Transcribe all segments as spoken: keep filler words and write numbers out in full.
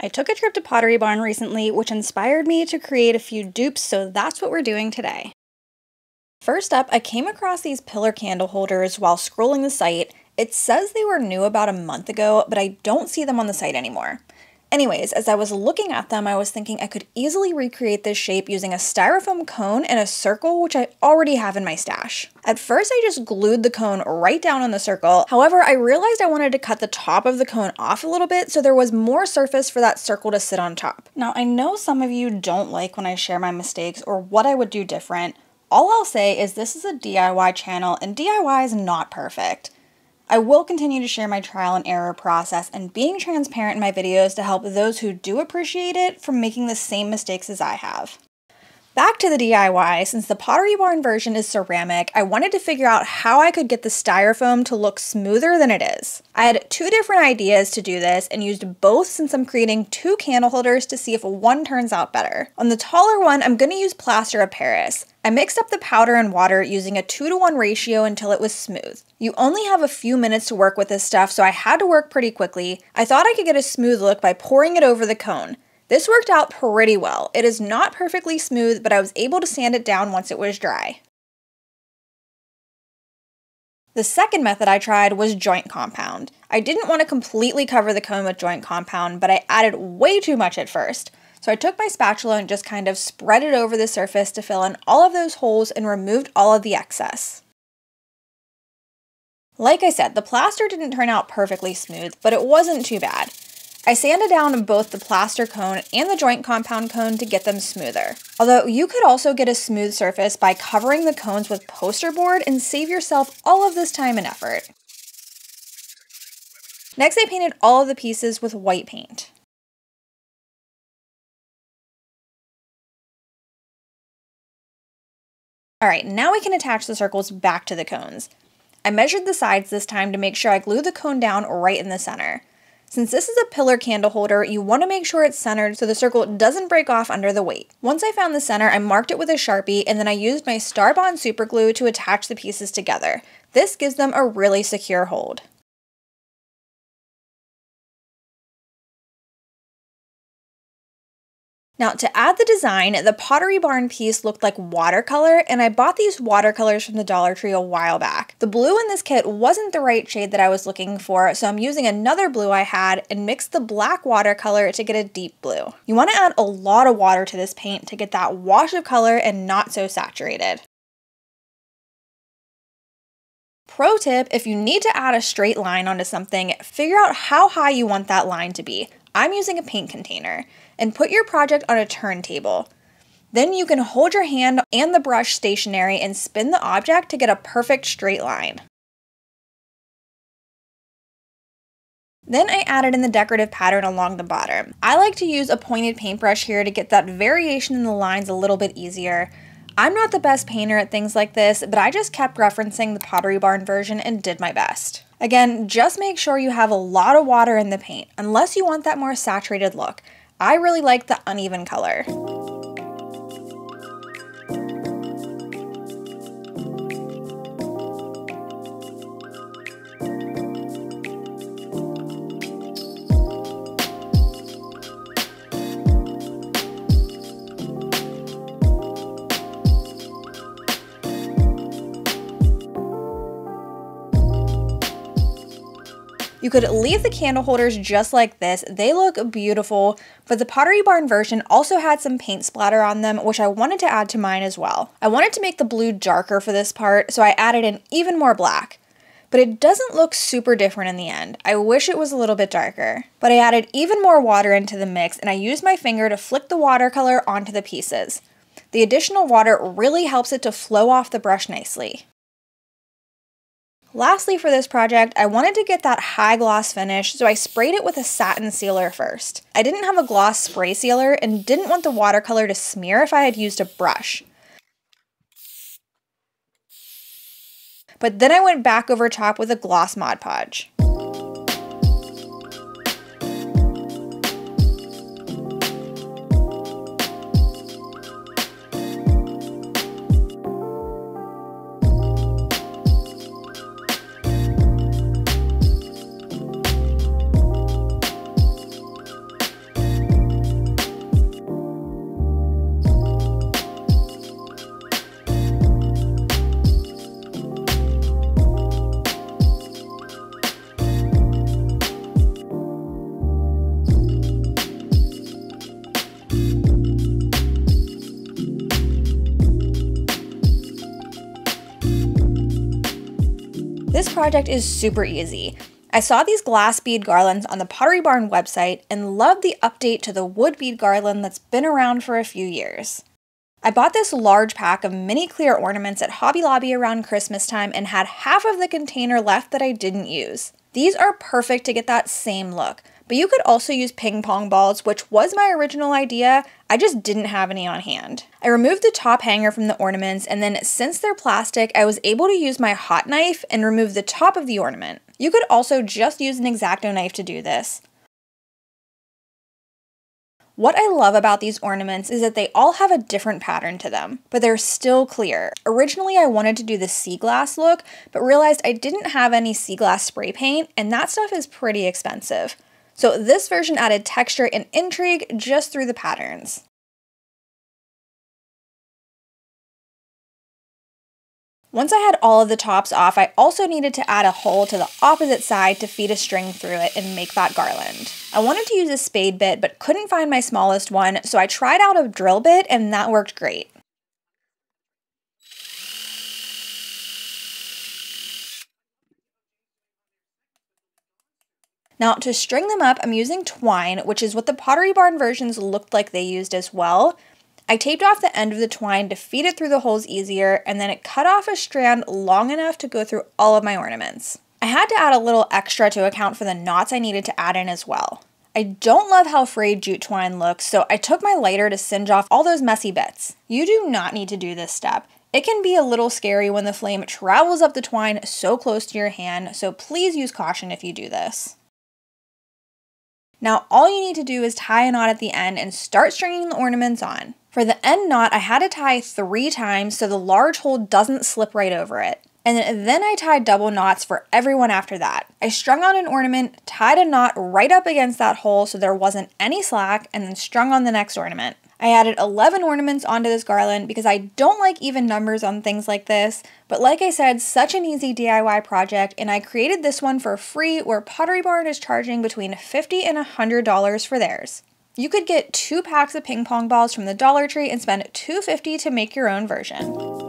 I took a trip to Pottery Barn recently, which inspired me to create a few dupes, so that's what we're doing today. First up, I came across these pillar candle holders while scrolling the site. It says they were new about a month ago, but I don't see them on the site anymore. Anyways, as I was looking at them, I was thinking I could easily recreate this shape using a styrofoam cone and a circle, which I already have in my stash. At first, I just glued the cone right down on the circle. However, I realized I wanted to cut the top of the cone off a little bit so there was more surface for that circle to sit on top. Now, I know some of you don't like when I share my mistakes or what I would do different. All I'll say is this is a D I Y channel and D I Y is not perfect. I will continue to share my trial and error process and being transparent in my videos to help those who do appreciate it from making the same mistakes as I have. Back to the D I Y, since the Pottery Barn version is ceramic, I wanted to figure out how I could get the styrofoam to look smoother than it is. I had two different ideas to do this and used both since I'm creating two candle holders to see if one turns out better. On the taller one, I'm going to use plaster of Paris. I mixed up the powder and water using a two to one ratio until it was smooth. You only have a few minutes to work with this stuff, so I had to work pretty quickly. I thought I could get a smooth look by pouring it over the cone. This worked out pretty well. It is not perfectly smooth, but I was able to sand it down once it was dry. The second method I tried was joint compound. I didn't want to completely cover the cone with joint compound, but I added way too much at first. So I took my spatula and just kind of spread it over the surface to fill in all of those holes and removed all of the excess. Like I said, the plaster didn't turn out perfectly smooth, but it wasn't too bad. I sanded down both the plaster cone and the joint compound cone to get them smoother. Although you could also get a smooth surface by covering the cones with poster board and save yourself all of this time and effort. Next, I painted all of the pieces with white paint. All right, now we can attach the circles back to the cones. I measured the sides this time to make sure I glue the cone down right in the center. Since this is a pillar candle holder, you want to make sure it's centered so the circle doesn't break off under the weight. Once I found the center, I marked it with a Sharpie and then I used my Starbond super glue to attach the pieces together. This gives them a really secure hold. Now, to add the design, the Pottery Barn piece looked like watercolor, and I bought these watercolors from the Dollar Tree a while back. The blue in this kit wasn't the right shade that I was looking for, so I'm using another blue I had and mixed the black watercolor to get a deep blue. You want to add a lot of water to this paint to get that wash of color and not so saturated. Pro tip, if you need to add a straight line onto something, figure out how high you want that line to be. I'm using a paint container, and put your project on a turntable. Then you can hold your hand and the brush stationary and spin the object to get a perfect straight line. Then I added in the decorative pattern along the bottom. I like to use a pointed paintbrush here to get that variation in the lines a little bit easier. I'm not the best painter at things like this, but I just kept referencing the Pottery Barn version and did my best. Again, just make sure you have a lot of water in the paint, unless you want that more saturated look. I really like the uneven color. You could leave the candle holders just like this, they look beautiful, but the Pottery Barn version also had some paint splatter on them, which I wanted to add to mine as well. I wanted to make the blue darker for this part, so I added in even more black. But it doesn't look super different in the end. I wish it was a little bit darker. But I added even more water into the mix, and I used my finger to flick the watercolor onto the pieces. The additional water really helps it to flow off the brush nicely. Lastly, for this project, I wanted to get that high gloss finish, so I sprayed it with a satin sealer first. I didn't have a gloss spray sealer and didn't want the watercolor to smear if I had used a brush. But then I went back over top with a gloss Mod Podge. This project is super easy. I saw these glass bead garlands on the Pottery Barn website and loved the update to the wood bead garland that's been around for a few years. I bought this large pack of mini clear ornaments at Hobby Lobby around Christmas time and had half of the container left that I didn't use. These are perfect to get that same look, but you could also use ping pong balls, which was my original idea. I just didn't have any on hand. I removed the top hanger from the ornaments, and then since they're plastic, I was able to use my hot knife and remove the top of the ornament. You could also just use an X-Acto knife to do this. What I love about these ornaments is that they all have a different pattern to them, but they're still clear. Originally, I wanted to do the sea glass look, but realized I didn't have any sea glass spray paint, and that stuff is pretty expensive. So this version added texture and intrigue just through the patterns. Once I had all of the tops off, I also needed to add a hole to the opposite side to feed a string through it and make that garland. I wanted to use a spade bit, but couldn't find my smallest one, so I tried out a drill bit and that worked great. Now to string them up, I'm using twine, which is what the Pottery Barn versions looked like they used as well. I taped off the end of the twine to feed it through the holes easier, and then it cut off a strand long enough to go through all of my ornaments. I had to add a little extra to account for the knots I needed to add in as well. I don't love how frayed jute twine looks, so I took my lighter to singe off all those messy bits. You do not need to do this step. It can be a little scary when the flame travels up the twine so close to your hand, so please use caution if you do this. Now all you need to do is tie a knot at the end and start stringing the ornaments on. For the end knot, I had to tie three times so the large hole doesn't slip right over it. And then I tied double knots for everyone after that. I strung on an ornament, tied a knot right up against that hole so there wasn't any slack, and then strung on the next ornament. I added eleven ornaments onto this garland because I don't like even numbers on things like this, but like I said, such an easy D I Y project, and I created this one for free where Pottery Barn is charging between fifty dollars and one hundred dollars for theirs. You could get two packs of ping pong balls from the Dollar Tree and spend two dollars and fifty cents to make your own version.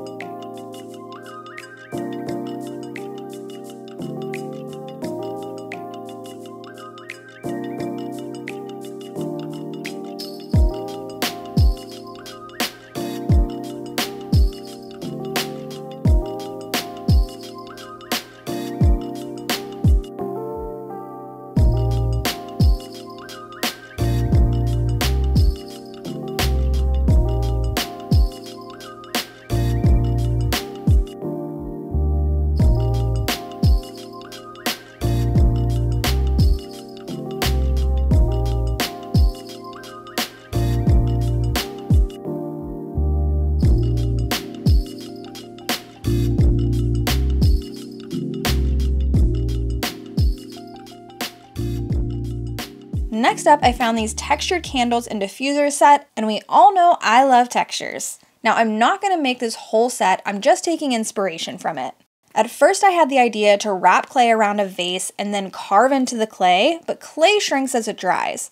Next up, I found these textured candles and diffuser set, and we all know I love textures. Now I'm not going to make this whole set, I'm just taking inspiration from it. At first I had the idea to wrap clay around a vase and then carve into the clay, but clay shrinks as it dries.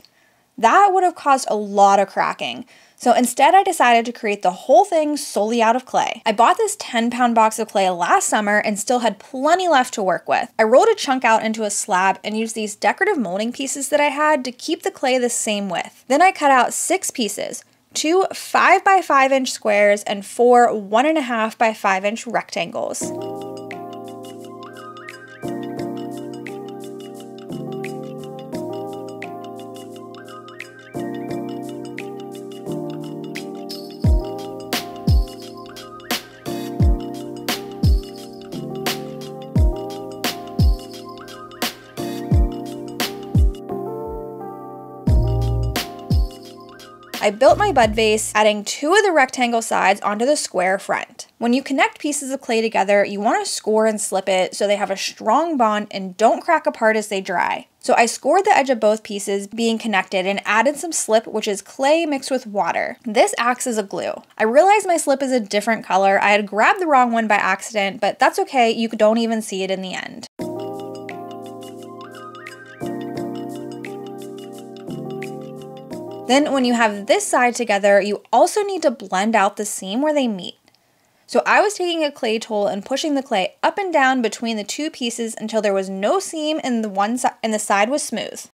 That would have caused a lot of cracking, so instead I decided to create the whole thing solely out of clay. I bought this ten pound box of clay last summer and still had plenty left to work with. I rolled a chunk out into a slab and used these decorative molding pieces that I had to keep the clay the same width. Then I cut out six pieces, two five by five inch squares and four one and a half by five inch rectangles. I built my bud vase, adding two of the rectangle sides onto the square front. When you connect pieces of clay together, you want to score and slip it so they have a strong bond and don't crack apart as they dry. So I scored the edge of both pieces being connected and added some slip, which is clay mixed with water. This acts as a glue. I realized my slip is a different color. I had grabbed the wrong one by accident, but that's okay. You don't even see it in the end. Then when you have this side together, you also need to blend out the seam where they meet. So I was taking a clay tool and pushing the clay up and down between the two pieces until there was no seam and the one si- and the side was smooth.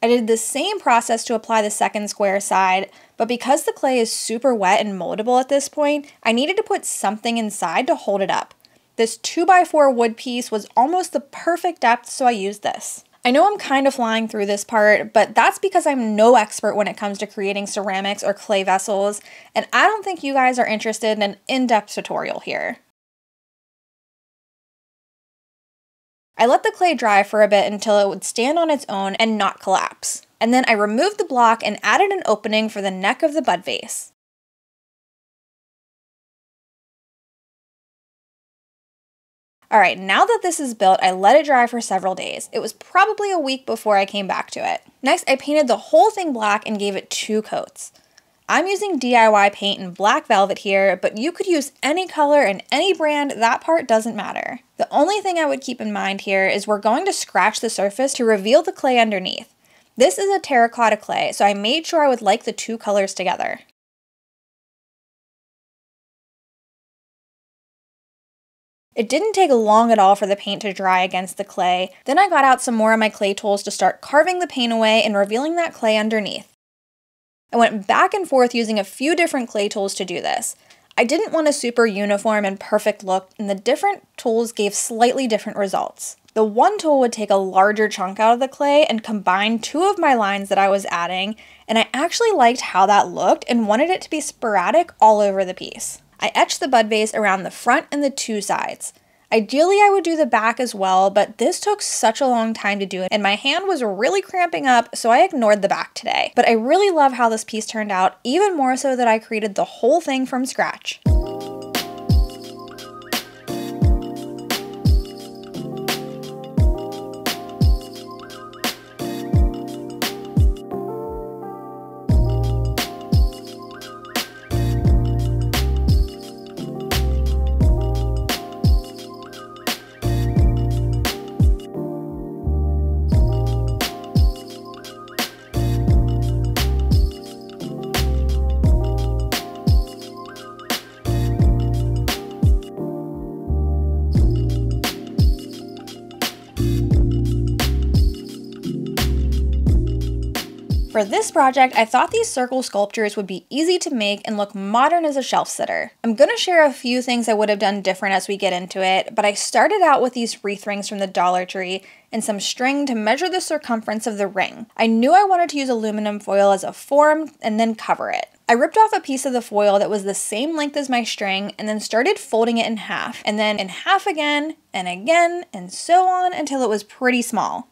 I did the same process to apply the second square side, but because the clay is super wet and moldable at this point, I needed to put something inside to hold it up. This two by four wood piece was almost the perfect depth, so I used this. I know I'm kind of flying through this part, but that's because I'm no expert when it comes to creating ceramics or clay vessels, and I don't think you guys are interested in an in-depth tutorial here. I let the clay dry for a bit until it would stand on its own and not collapse, and then I removed the block and added an opening for the neck of the bud vase. Alright, now that this is built, I let it dry for several days. It was probably a week before I came back to it. Next, I painted the whole thing black and gave it two coats. I'm using D I Y paint in black velvet here, but you could use any color and any brand, that part doesn't matter. The only thing I would keep in mind here is we're going to scratch the surface to reveal the clay underneath. This is a terracotta clay, so I made sure I would like the two colors together. It didn't take long at all for the paint to dry against the clay. Then I got out some more of my clay tools to start carving the paint away and revealing that clay underneath. I went back and forth using a few different clay tools to do this. I didn't want a super uniform and perfect look, and the different tools gave slightly different results. The one tool would take a larger chunk out of the clay and combine two of my lines that I was adding, and I actually liked how that looked and wanted it to be sporadic all over the piece. I etched the bud vase around the front and the two sides. Ideally, I would do the back as well, but this took such a long time to do it, and my hand was really cramping up, so I ignored the back today. But I really love how this piece turned out, even more so that I created the whole thing from scratch. For this project, I thought these circle sculptures would be easy to make and look modern as a shelf sitter. I'm going to share a few things I would have done different as we get into it, but I started out with these wreath rings from the Dollar Tree and some string to measure the circumference of the ring. I knew I wanted to use aluminum foil as a form and then cover it. I ripped off a piece of the foil that was the same length as my string and then started folding it in half, and then in half again, and again, and so on until it was pretty small.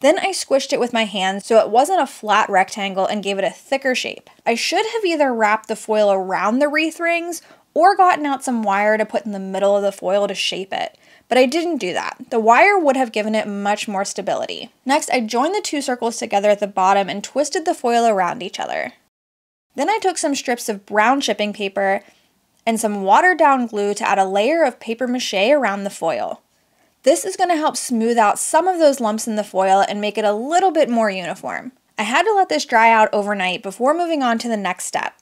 Then I squished it with my hands so it wasn't a flat rectangle and gave it a thicker shape. I should have either wrapped the foil around the wreath rings or gotten out some wire to put in the middle of the foil to shape it, but I didn't do that. The wire would have given it much more stability. Next, I joined the two circles together at the bottom and twisted the foil around each other. Then I took some strips of brown shipping paper and some watered-down glue to add a layer of papier-mâché around the foil. This is going to help smooth out some of those lumps in the foil and make it a little bit more uniform. I had to let this dry out overnight before moving on to the next step.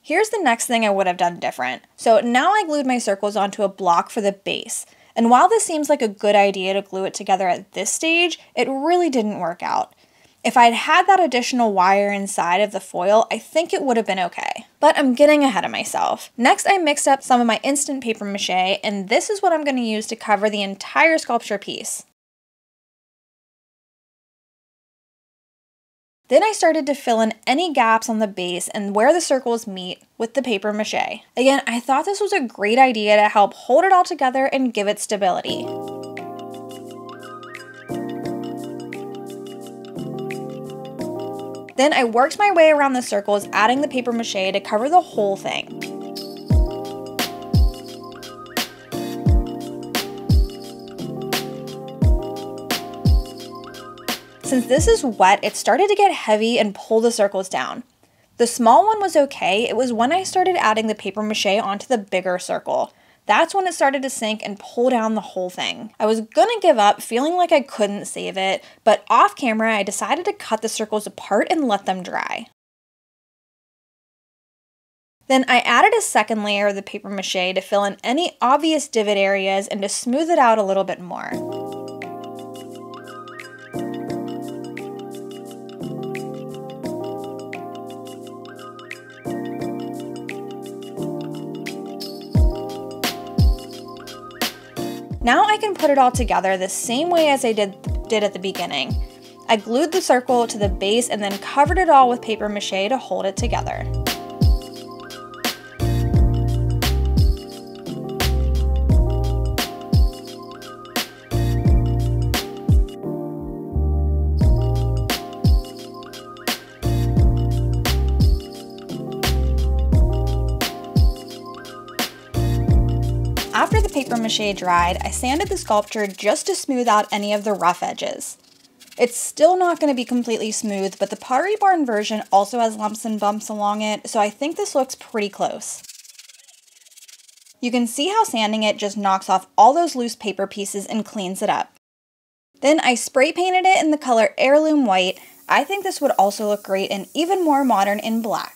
Here's the next thing I would have done different. So now I glued my circles onto a block for the base. And while this seems like a good idea to glue it together at this stage, it really didn't work out. If I'd had that additional wire inside of the foil, I think it would have been okay. But I'm getting ahead of myself. Next, I mixed up some of my instant papier-mâché, and this is what I'm going to use to cover the entire sculpture piece. Then I started to fill in any gaps on the base and where the circles meet with the papier-mâché. Again, I thought this was a great idea to help hold it all together and give it stability. Then I worked my way around the circles, adding the papier-mâché to cover the whole thing. Since this is wet, it started to get heavy and pull the circles down. The small one was okay, it was when I started adding the papier-mâché onto the bigger circle. that's when it started to sink and pull down the whole thing. I was gonna give up, feeling like I couldn't save it, but off camera I decided to cut the circles apart and let them dry. Then I added a second layer of the paper mache to fill in any obvious divot areas and to smooth it out a little bit more. Now I can put it all together the same way as I did, did at the beginning. I glued the circle to the base and then covered it all with paper mache to hold it together. After the paper mache dried, I sanded the sculpture just to smooth out any of the rough edges. It's still not going to be completely smooth, but the Pottery Barn version also has lumps and bumps along it, so I think this looks pretty close. You can see how sanding it just knocks off all those loose paper pieces and cleans it up. Then I spray painted it in the color Heirloom White. I think this would also look great and even more modern in black.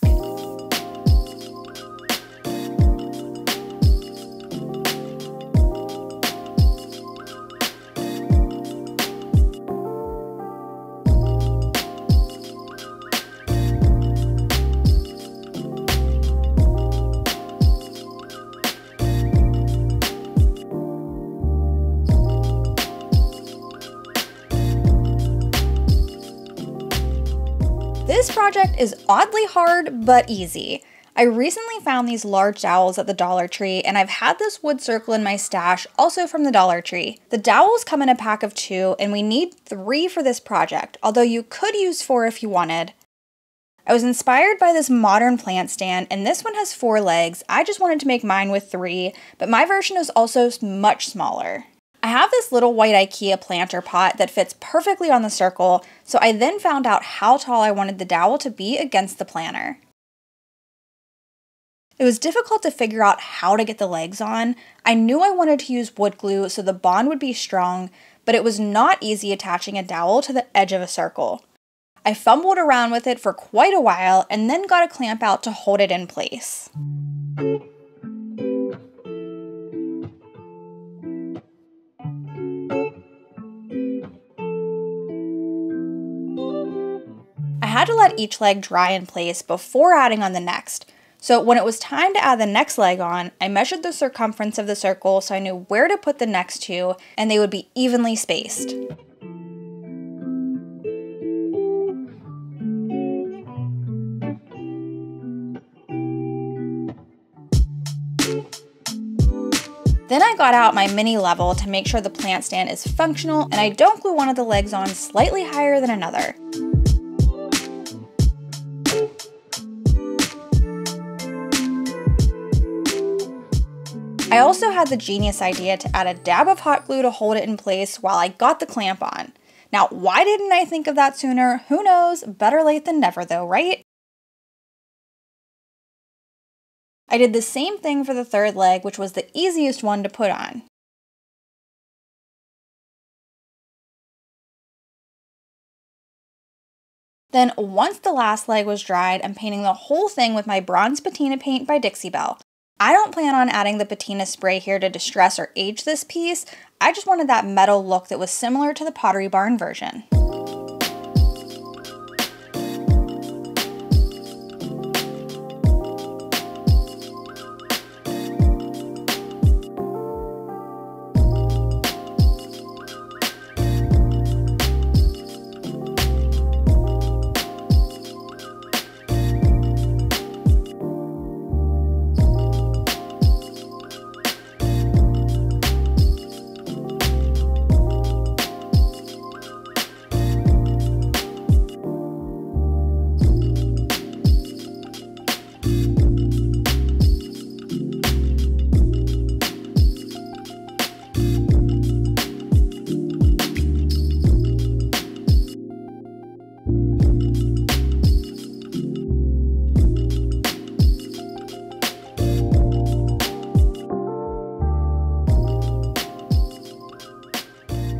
This project is oddly hard, but easy. I recently found these large dowels at the Dollar Tree, and I've had this wood circle in my stash, also from the Dollar Tree. The dowels come in a pack of two, and we need three for this project, although you could use four if you wanted. I was inspired by this modern plant stand, and this one has four legs. I just wanted to make mine with three, but my version is also much smaller. I have this little white IKEA planter pot that fits perfectly on the circle, so I then found out how tall I wanted the dowel to be against the planter. It was difficult to figure out how to get the legs on. I knew I wanted to use wood glue so the bond would be strong, but it was not easy attaching a dowel to the edge of a circle. I fumbled around with it for quite a while and then got a clamp out to hold it in place. I had to let each leg dry in place before adding on the next. So when it was time to add the next leg on, I measured the circumference of the circle so I knew where to put the next two and they would be evenly spaced. Then I got out my mini level to make sure the plant stand is functional and I don't glue one of the legs on slightly higher than another. I also had the genius idea to add a dab of hot glue to hold it in place while I got the clamp on. Now, why didn't I think of that sooner? Who knows? Better late than never though, right? I did the same thing for the third leg, which was the easiest one to put on. Then, once the last leg was dried, I'm painting the whole thing with my bronze patina paint by Dixie Belle. I don't plan on adding the patina spray here to distress or age this piece. I just wanted that metal look that was similar to the Pottery Barn version.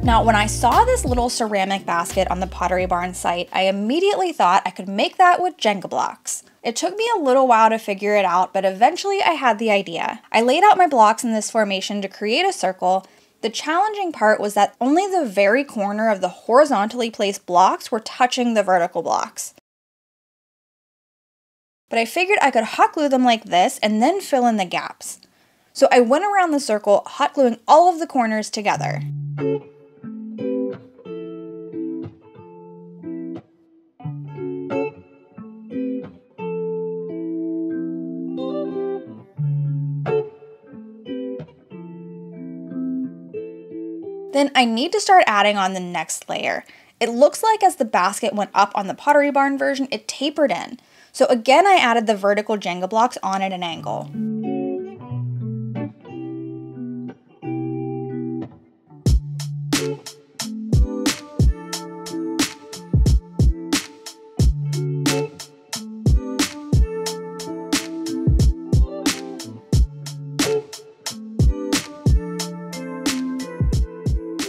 Now, when I saw this little ceramic basket on the Pottery Barn site, I immediately thought I could make that with Jenga blocks. It took me a little while to figure it out, but eventually I had the idea. I laid out my blocks in this formation to create a circle. The challenging part was that only the very corner of the horizontally placed blocks were touching the vertical blocks. But I figured I could hot glue them like this and then fill in the gaps. So I went around the circle, hot gluing all of the corners together. Then I need to start adding on the next layer. It looks like as the basket went up on the Pottery Barn version, it tapered in. So again, I added the vertical Jenga blocks on at an angle.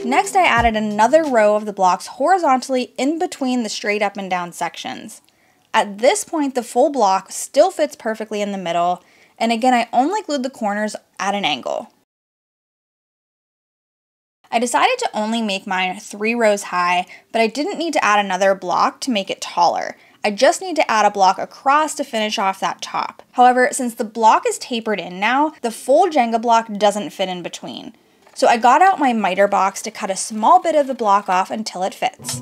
Next, I added another row of the blocks horizontally in between the straight up and down sections. At this point, the full block still fits perfectly in the middle, and again, I only glued the corners at an angle. I decided to only make mine three rows high, but I didn't need to add another block to make it taller. I just need to add a block across to finish off that top. However, since the block is tapered in now, the full Jenga block doesn't fit in between. So I got out my miter box to cut a small bit of the block off until it fits.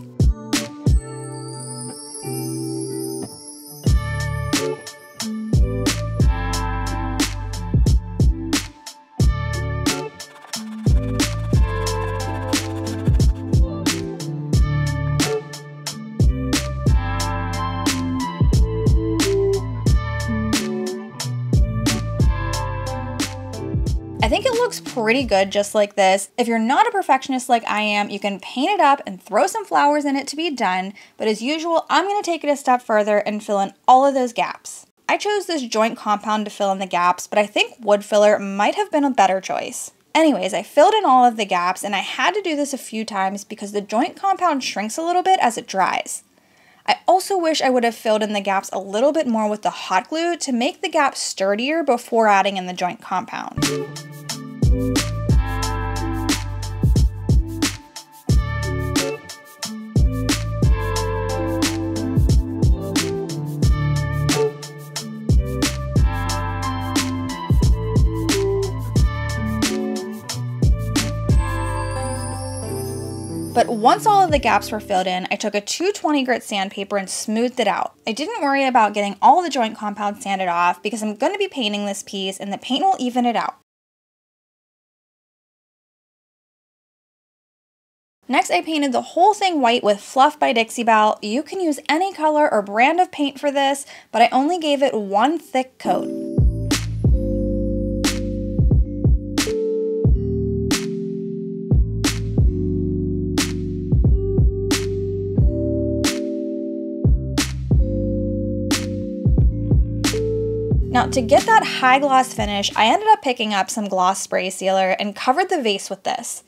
I think it looks pretty good just like this. If you're not a perfectionist like I am, you can paint it up and throw some flowers in it to be done, but as usual, I'm gonna take it a step further and fill in all of those gaps. I chose this joint compound to fill in the gaps, but I think wood filler might have been a better choice. Anyways, I filled in all of the gaps, and I had to do this a few times because the joint compound shrinks a little bit as it dries. I also wish I would have filled in the gaps a little bit more with the hot glue to make the gaps sturdier before adding in the joint compound. But once all of the gaps were filled in, I took a two twenty grit sandpaper and smoothed it out. I didn't worry about getting all the joint compound sanded off because I'm going to be painting this piece and the paint will even it out. Next, I painted the whole thing white with Fluff by Dixie Belle. You can use any color or brand of paint for this, but I only gave it one thick coat. Now, to get that high gloss finish, I ended up picking up some gloss spray sealer and covered the vase with this.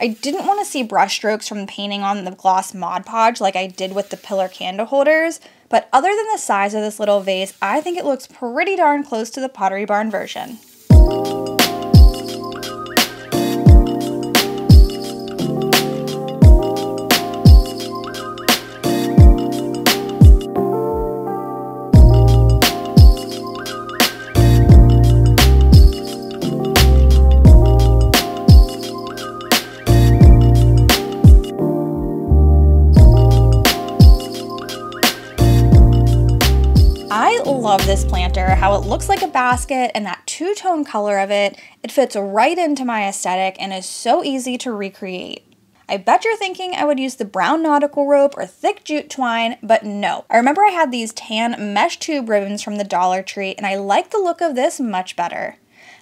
I didn't want to see brush strokes from painting on the gloss Mod Podge like I did with the pillar candle holders, but other than the size of this little vase, I think it looks pretty darn close to the Pottery Barn version. Love this planter, how it looks like a basket and that two-tone color of it. It fits right into my aesthetic and is so easy to recreate. I bet you're thinking I would use the brown nautical rope or thick jute twine, but no. I remember I had these tan mesh tube ribbons from the Dollar Tree and I like the look of this much better.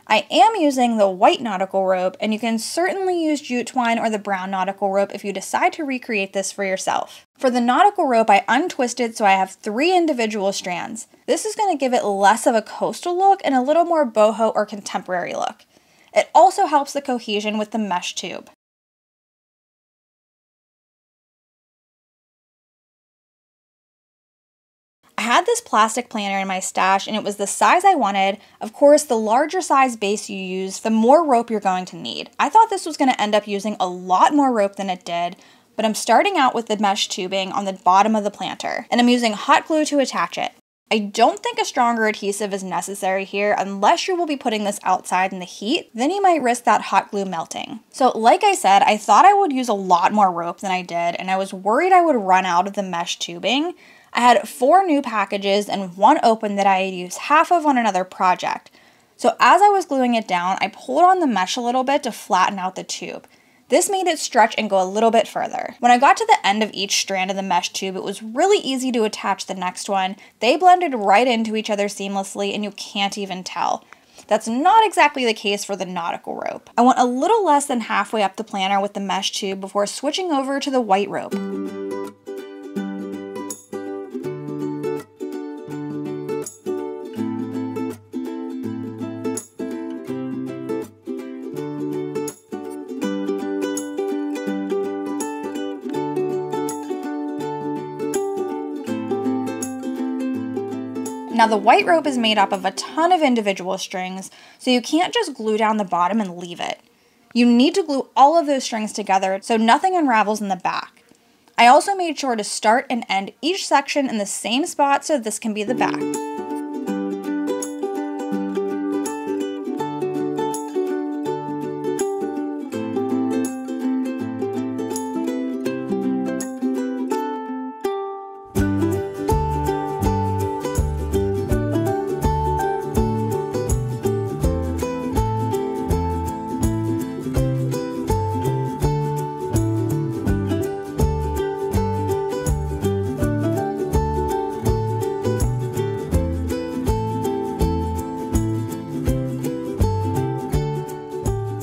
I am using the white nautical rope, and you can certainly use jute twine or the brown nautical rope if you decide to recreate this for yourself. For the nautical rope, I untwisted so I have three individual strands. This is going to give it less of a coastal look and a little more boho or contemporary look. It also helps the cohesion with the mesh tube. had this plastic planner in my stash and it was the size I wanted. Of course, the larger size base you use, the more rope you're going to need. I thought this was going to end up using a lot more rope than it did, but I'm starting out with the mesh tubing on the bottom of the planter, and I'm using hot glue to attach it. I don't think a stronger adhesive is necessary here unless you will be putting this outside in the heat, then you might risk that hot glue melting. So like I said, I thought I would use a lot more rope than I did, and I was worried I would run out of the mesh tubing. I had four new packages and one open that I had used half of on another project. So as I was gluing it down, I pulled on the mesh a little bit to flatten out the tube. This made it stretch and go a little bit further. When I got to the end of each strand of the mesh tube, it was really easy to attach the next one. They blended right into each other seamlessly and you can't even tell. That's not exactly the case for the nautical rope. I went a little less than halfway up the planter with the mesh tube before switching over to the white rope. Now the white rope is made up of a ton of individual strings, so you can't just glue down the bottom and leave it. You need to glue all of those strings together so nothing unravels in the back. I also made sure to start and end each section in the same spot so this can be the back.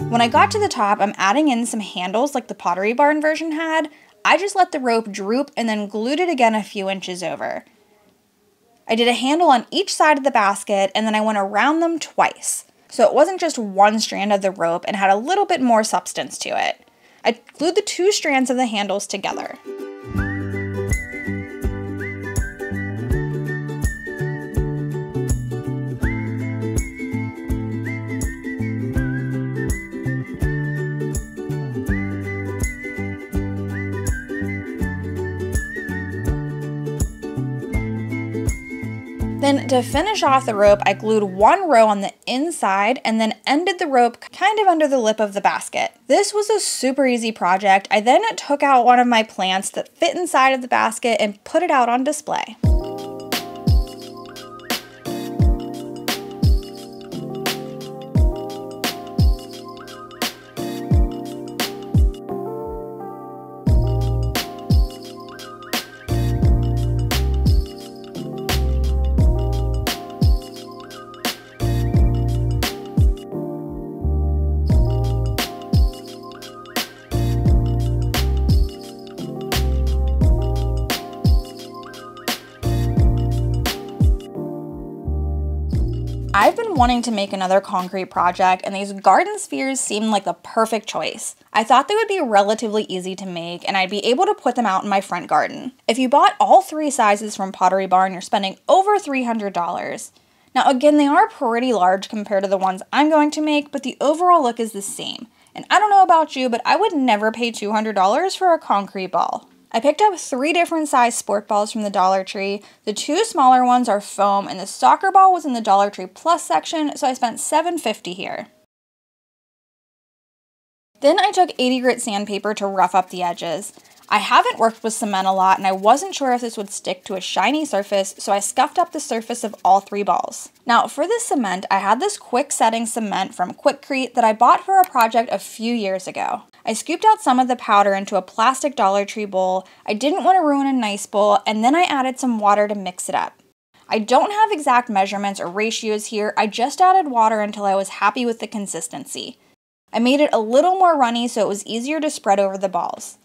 When I got to the top, I'm adding in some handles like the Pottery Barn version had. I just let the rope droop and then glued it again a few inches over. I did a handle on each side of the basket and then I went around them twice. So it wasn't just one strand of the rope and had a little bit more substance to it. I glued the two strands of the handles together. Then to finish off the rope, I glued one row on the inside and then ended the rope kind of under the lip of the basket. This was a super easy project. I then took out one of my plants that fit inside of the basket and put it out on display. I've been wanting to make another concrete project, and these garden spheres seemed like the perfect choice. I thought they would be relatively easy to make, and I'd be able to put them out in my front garden. If you bought all three sizes from Pottery Barn, you're spending over three hundred dollars. Now again, they are pretty large compared to the ones I'm going to make, but the overall look is the same. And I don't know about you, but I would never pay two hundred dollars for a concrete ball. I picked up three different size sport balls from the Dollar Tree. The two smaller ones are foam, and the soccer ball was in the Dollar Tree Plus section, so I spent seven fifty here. Then I took eighty grit sandpaper to rough up the edges. I haven't worked with cement a lot, and I wasn't sure if this would stick to a shiny surface, so I scuffed up the surface of all three balls. Now, for the cement, I had this quick setting cement from QuickCrete that I bought for a project a few years ago. I scooped out some of the powder into a plastic Dollar Tree bowl. I didn't want to ruin a nice bowl, and then I added some water to mix it up. I don't have exact measurements or ratios here, I just added water until I was happy with the consistency. I made it a little more runny so it was easier to spread over the balls.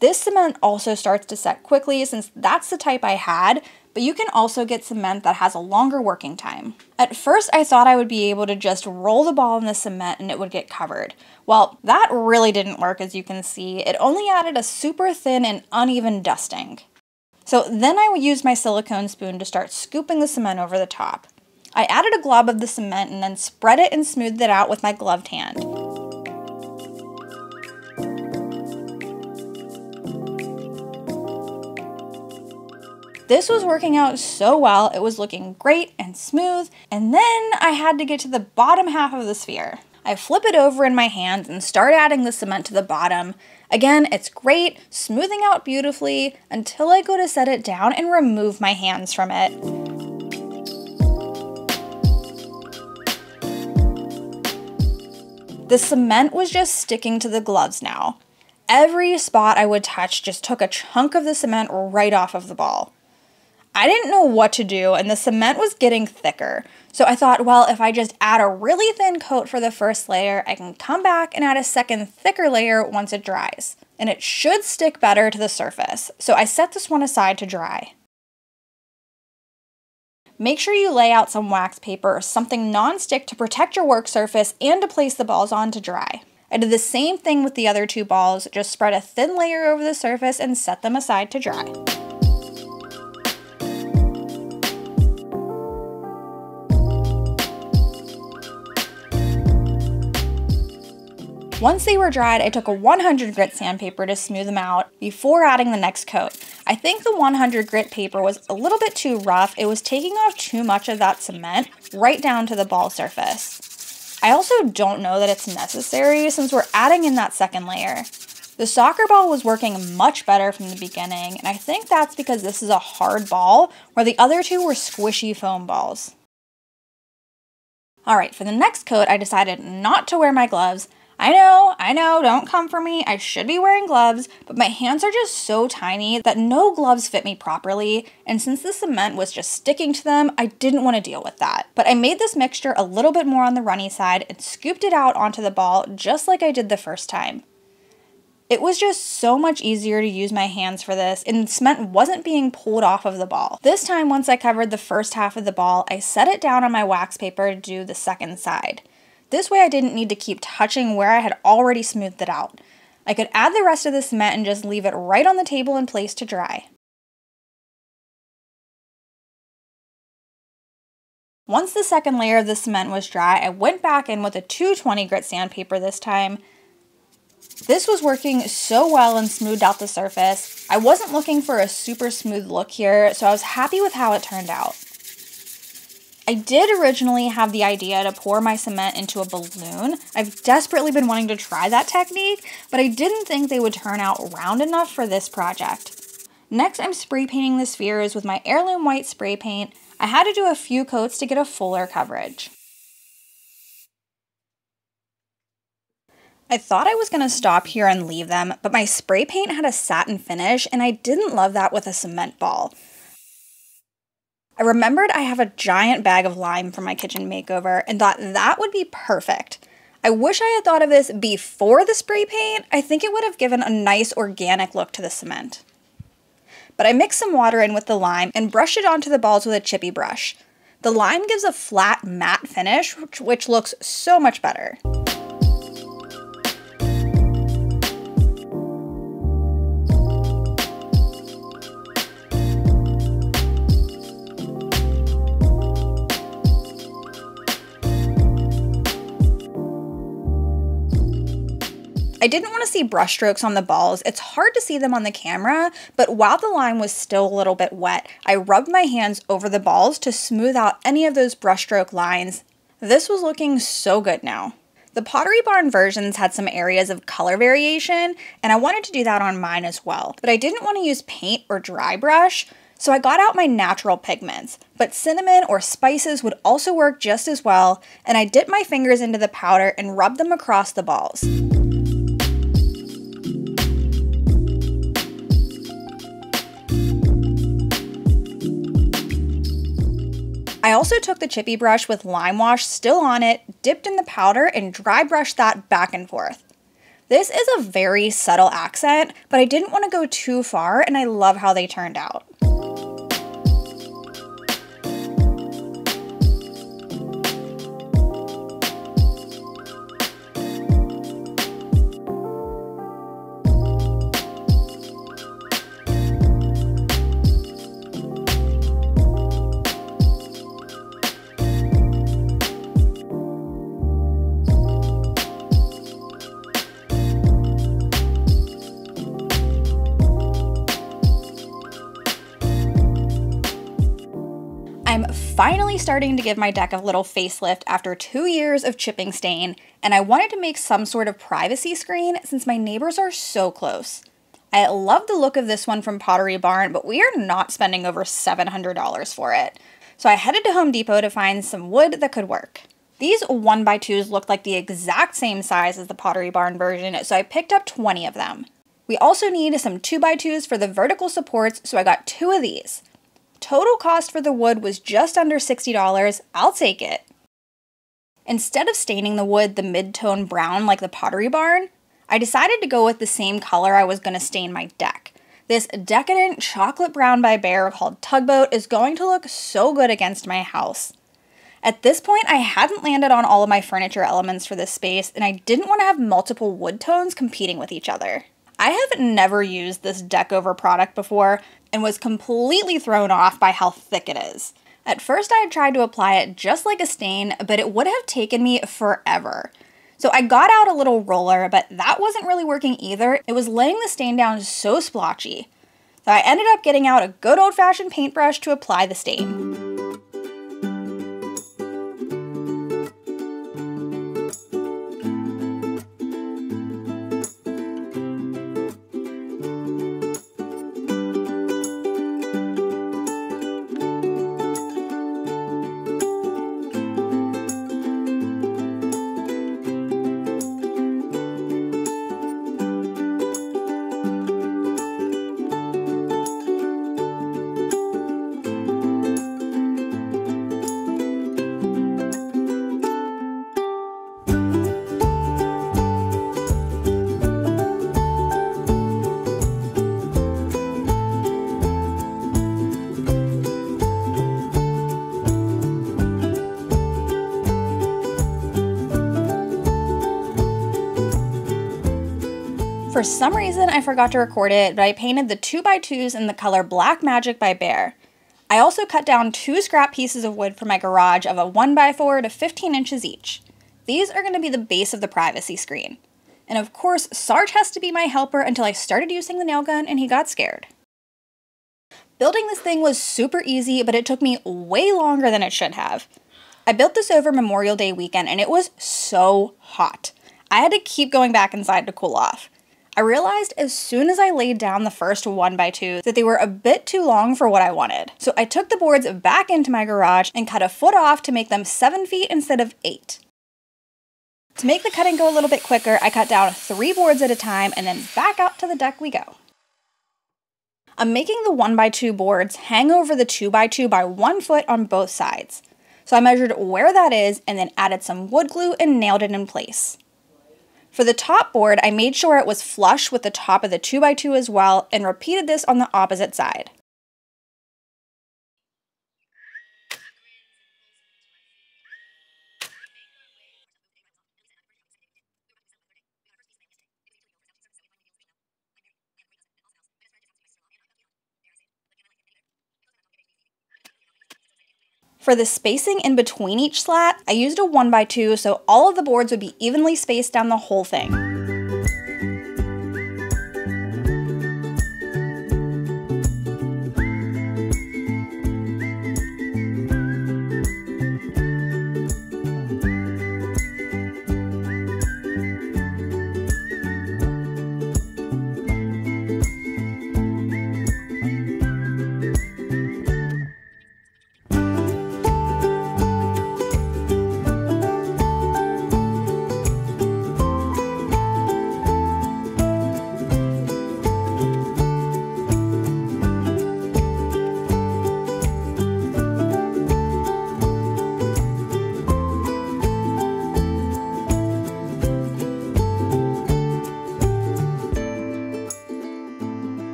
This cement also starts to set quickly since that's the type I had, but you can also get cement that has a longer working time. At first, I thought I would be able to just roll the ball in the cement and it would get covered. Well, that really didn't work, as you can see. It only added a super thin and uneven dusting. So then I used my silicone spoon to start scooping the cement over the top. I added a glob of the cement and then spread it and smoothed it out with my gloved hand. This was working out so well, it was looking great and smooth, and then I had to get to the bottom half of the sphere. I flip it over in my hands and start adding the cement to the bottom. Again, it's great, smoothing out beautifully, until I go to set it down and remove my hands from it. The cement was just sticking to the gloves now. Every spot I would touch just took a chunk of the cement right off of the ball. I didn't know what to do, and the cement was getting thicker. So I thought, well, if I just add a really thin coat for the first layer, I can come back and add a second thicker layer once it dries. And it should stick better to the surface. So I set this one aside to dry. Make sure you lay out some wax paper or something non-stick to protect your work surface and to place the balls on to dry. I did the same thing with the other two balls, just spread a thin layer over the surface and set them aside to dry. Once they were dried, I took a one hundred grit sandpaper to smooth them out before adding the next coat. I think the one hundred grit paper was a little bit too rough. It was taking off too much of that cement right down to the ball surface. I also don't know that it's necessary since we're adding in that second layer. The soccer ball was working much better from the beginning, and I think that's because this is a hard ball where the other two were squishy foam balls. All right, for the next coat, I decided not to wear my gloves. I know, I know, don't come for me, I should be wearing gloves, but my hands are just so tiny that no gloves fit me properly, and since the cement was just sticking to them, I didn't want to deal with that. But I made this mixture a little bit more on the runny side and scooped it out onto the ball just like I did the first time. It was just so much easier to use my hands for this, and the cement wasn't being pulled off of the ball. This time, once I covered the first half of the ball, I set it down on my wax paper to do the second side. This way I didn't need to keep touching where I had already smoothed it out. I could add the rest of the cement and just leave it right on the table in place to dry. Once the second layer of the cement was dry, I went back in with a two twenty grit sandpaper this time. This was working so well and smoothed out the surface. I wasn't looking for a super smooth look here, so I was happy with how it turned out. I did originally have the idea to pour my cement into a balloon. I've desperately been wanting to try that technique, but I didn't think they would turn out round enough for this project. Next, I'm spray painting the spheres with my heirloom white spray paint. I had to do a few coats to get a fuller coverage. I thought I was gonna stop here and leave them, but my spray paint had a satin finish, and I didn't love that with a cement ball. I remembered I have a giant bag of lime for my kitchen makeover and thought that would be perfect. I wish I had thought of this before the spray paint. I think it would have given a nice organic look to the cement. But I mixed some water in with the lime and brushed it onto the balls with a chippy brush. The lime gives a flat matte finish, which looks so much better. I didn't want to see brush strokes on the balls. It's hard to see them on the camera, but while the lime was still a little bit wet, I rubbed my hands over the balls to smooth out any of those brushstroke lines. This was looking so good now. The Pottery Barn versions had some areas of color variation, and I wanted to do that on mine as well, but I didn't want to use paint or dry brush, so I got out my natural pigments, but cinnamon or spices would also work just as well, and I dipped my fingers into the powder and rubbed them across the balls. I also took the chippy brush with lime wash still on it, dipped in the powder, and dry brushed that back and forth. This is a very subtle accent, but I didn't want to go too far, and I love how they turned out. finally starting to give my deck a little facelift after two years of chipping stain, and I wanted to make some sort of privacy screen since my neighbors are so close. I love the look of this one from Pottery Barn, but we are not spending over seven hundred dollars for it. So I headed to Home Depot to find some wood that could work. These one by twos looked like the exact same size as the Pottery Barn version, so I picked up twenty of them. We also need some two by twos for the vertical supports, so I got two of these. Total cost for the wood was just under sixty dollars, I'll take it. Instead of staining the wood the mid-tone brown like the Pottery Barn, I decided to go with the same color I was going to stain my deck. This decadent chocolate brown by Behr called Tugboat is going to look so good against my house. At this point, I hadn't landed on all of my furniture elements for this space, and I didn't want to have multiple wood tones competing with each other. I have never used this deck over product before and was completely thrown off by how thick it is. At first, I had tried to apply it just like a stain, but it would have taken me forever. So I got out a little roller, but that wasn't really working either. It was laying the stain down so splotchy. So I ended up getting out a good old-fashioned paintbrush to apply the stain. For some reason, I forgot to record it, but I painted the two by twos in the color Black Magic by Behr. I also cut down two scrap pieces of wood from my garage of a one by four to fifteen inches each. These are going to be the base of the privacy screen. And of course, Sarge has to be my helper until I started using the nail gun and he got scared. Building this thing was super easy, but it took me way longer than it should have. I built this over Memorial Day weekend and it was so hot. I had to keep going back inside to cool off. I realized as soon as I laid down the first one by two that they were a bit too long for what I wanted. So I took the boards back into my garage and cut a foot off to make them seven feet instead of eight. To make the cutting go a little bit quicker, I cut down three boards at a time and then back out to the deck we go. I'm making the one by two boards hang over the two by two by one foot on both sides. So I measured where that is and then added some wood glue and nailed it in place. For the top board, I made sure it was flush with the top of the two by two as well and repeated this on the opposite side. For the spacing in between each slat, I used a one by two so all of the boards would be evenly spaced down the whole thing.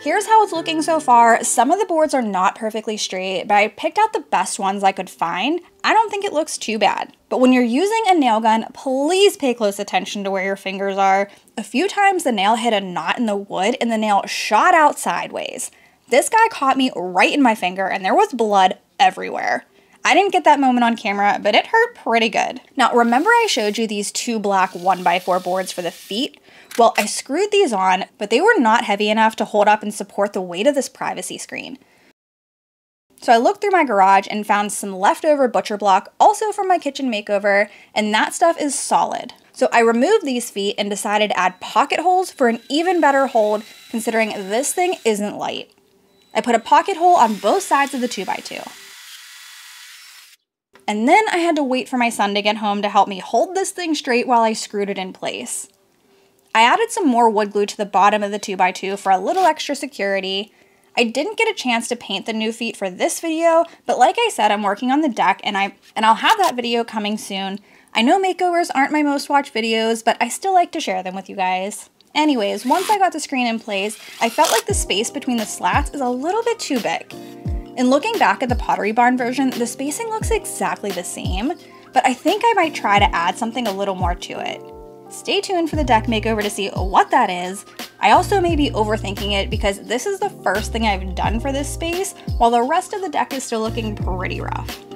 Here's how it's looking so far. Some of the boards are not perfectly straight, but I picked out the best ones I could find. I don't think it looks too bad. But when you're using a nail gun, please pay close attention to where your fingers are. A few times the nail hit a knot in the wood and the nail shot out sideways. This guy caught me right in my finger and there was blood everywhere. I didn't get that moment on camera, but it hurt pretty good. Now remember I showed you these two black one by four boards for the feet? Well, I screwed these on, but they were not heavy enough to hold up and support the weight of this privacy screen. So I looked through my garage and found some leftover butcher block, also from my kitchen makeover, and that stuff is solid. So I removed these feet and decided to add pocket holes for an even better hold, considering this thing isn't light. I put a pocket hole on both sides of the two by two. And then I had to wait for my son to get home to help me hold this thing straight while I screwed it in place. I added some more wood glue to the bottom of the two by two for a little extra security. I didn't get a chance to paint the new feet for this video, but like I said, I'm working on the deck and, I, and I'll have that video coming soon. I know makeovers aren't my most watched videos, but I still like to share them with you guys. Anyways, once I got the screen in place, I felt like the space between the slats is a little bit too big. And looking back at the Pottery Barn version, the spacing looks exactly the same, but I think I might try to add something a little more to it. Stay tuned for the deck makeover to see what that is. I also may be overthinking it because this is the first thing I've done for this space, while the rest of the deck is still looking pretty rough.